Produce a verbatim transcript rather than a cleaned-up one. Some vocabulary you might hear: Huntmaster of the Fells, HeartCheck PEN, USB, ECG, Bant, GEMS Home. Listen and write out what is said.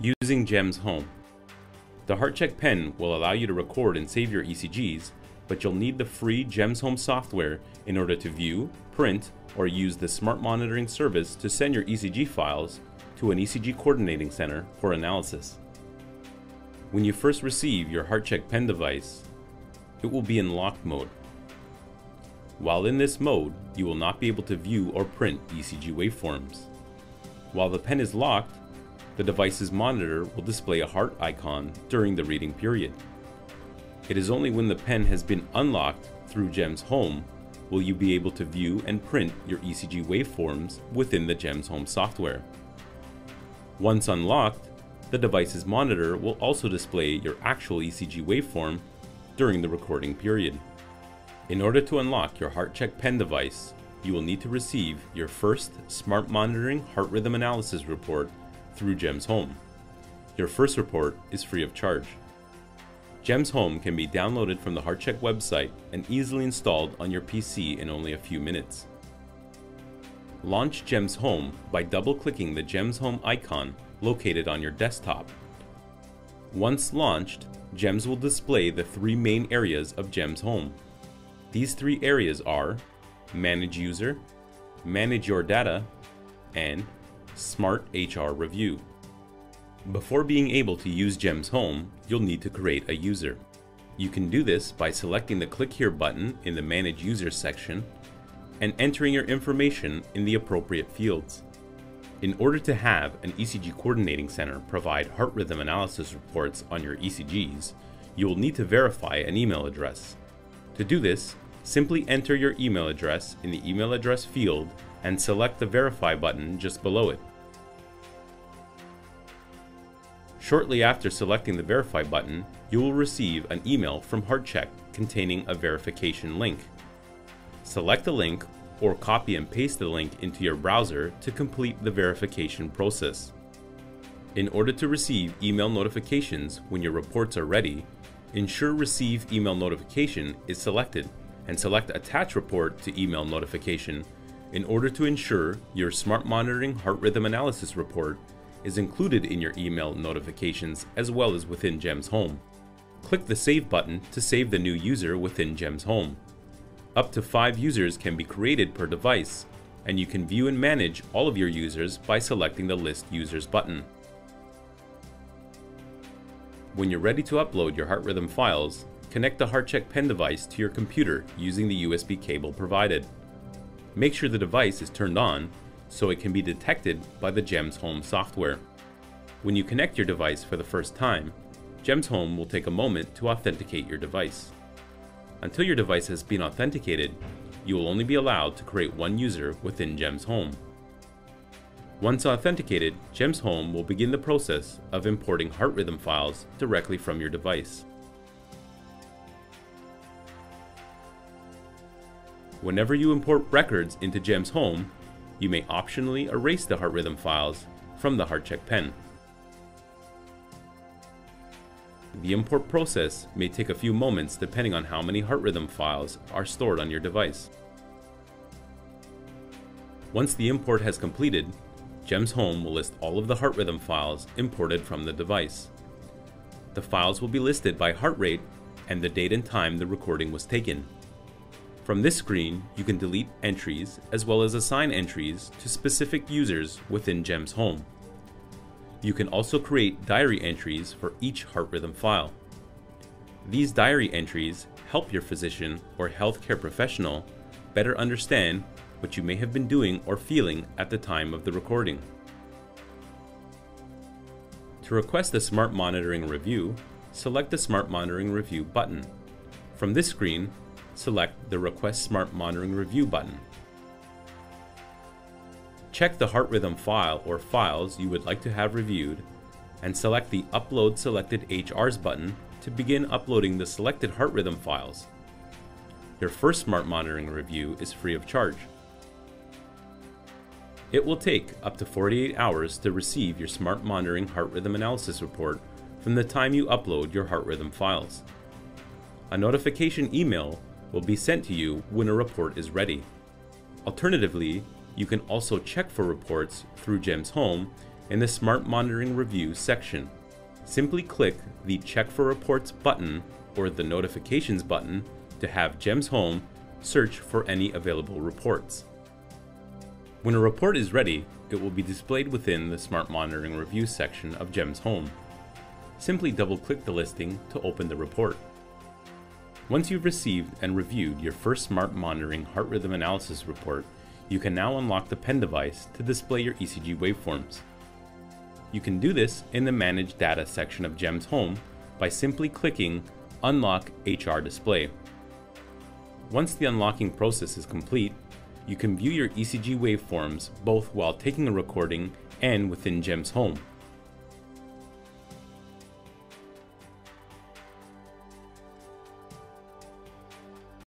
Using GEMS Home. The HeartCheck PEN will allow you to record and save your E C Gs, but you'll need the free GEMS Home software in order to view, print, or use the smart monitoring service to send your E C G files to an E C G coordinating center for analysis. When you first receive your HeartCheck PEN device, it will be in locked mode. While in this mode, you will not be able to view or print E C G waveforms. While the pen is locked, the device's monitor will display a heart icon during the reading period. It is only when the pen has been unlocked through GEMS Home will you be able to view and print your E C G waveforms within the GEMS Home software. Once unlocked, the device's monitor will also display your actual E C G waveform during the recording period. In order to unlock your HeartCheck PEN device, you will need to receive your first Smart Monitoring Heart Rhythm Analysis report through GEMS Home. Your first report is free of charge. GEMS Home can be downloaded from the HeartCheck website and easily installed on your P C in only a few minutes. Launch GEMS Home by double-clicking the GEMS Home icon located on your desktop. Once launched, GEMS will display the three main areas of GEMS Home. These three areas are Manage User, Manage Your Data, and Smart H R Review. Before being able to use GEMS Home, you'll need to create a user. You can do this by selecting the Click Here button in the Manage User section and entering your information in the appropriate fields. In order to have an E C G coordinating center provide heart rhythm analysis reports on your E C Gs, you will need to verify an email address. To do this, simply enter your email address in the email address field and select the Verify button just below it. Shortly after selecting the Verify button, you will receive an email from HeartCheck containing a verification link. Select the link or copy and paste the link into your browser to complete the verification process. In order to receive email notifications when your reports are ready, ensure Receive Email Notification is selected and select Attach Report to Email Notification in order to ensure your Smart Monitoring Heart Rhythm Analysis report is included in your email notifications as well as within GEMS Home. Click the Save button to save the new user within GEMS Home. Up to five users can be created per device, and you can view and manage all of your users by selecting the List Users button. When you're ready to upload your heart rhythm files, connect the HeartCheck PEN device to your computer using the U S B cable provided. Make sure the device is turned on so it can be detected by the GEMS Home software. When you connect your device for the first time, GEMS Home will take a moment to authenticate your device. Until your device has been authenticated, you will only be allowed to create one user within GEMS Home. Once authenticated, GEMS Home will begin the process of importing heart rhythm files directly from your device. Whenever you import records into GEMS Home, you may optionally erase the heart rhythm files from the HeartCheck PEN. The import process may take a few moments depending on how many heart rhythm files are stored on your device. Once the import has completed, GEMS Home will list all of the heart rhythm files imported from the device. The files will be listed by heart rate and the date and time the recording was taken. From this screen, you can delete entries as well as assign entries to specific users within GEMS Home. You can also create diary entries for each heart rhythm file. These diary entries help your physician or healthcare professional better understand what you may have been doing or feeling at the time of the recording. To request a Smart Monitoring Review, select the Smart Monitoring Review button. From this screen, select the Request Smart Monitoring Review button. Check the heart rhythm file or files you would like to have reviewed and select the Upload Selected H Rs button to begin uploading the selected heart rhythm files. Your first Smart Monitoring Review is free of charge. It will take up to forty-eight hours to receive your Smart Monitoring Heart Rhythm Analysis report from the time you upload your heart rhythm files. A notification email will be sent to you when a report is ready. Alternatively, you can also check for reports through GEMS Home in the Smart Monitoring Review section. Simply click the Check for Reports button or the Notifications button to have GEMS Home search for any available reports. When a report is ready, it will be displayed within the Smart Monitoring Review section of GEMS Home. Simply double-click the listing to open the report. Once you've received and reviewed your first Smart Monitoring Heart Rhythm Analysis report, you can now unlock the PEN device to display your E C G waveforms. You can do this in the Manage Data section of GEMS Home by simply clicking Unlock H R Display. Once the unlocking process is complete, you can view your E C G waveforms both while taking a recording and within GEMS Home.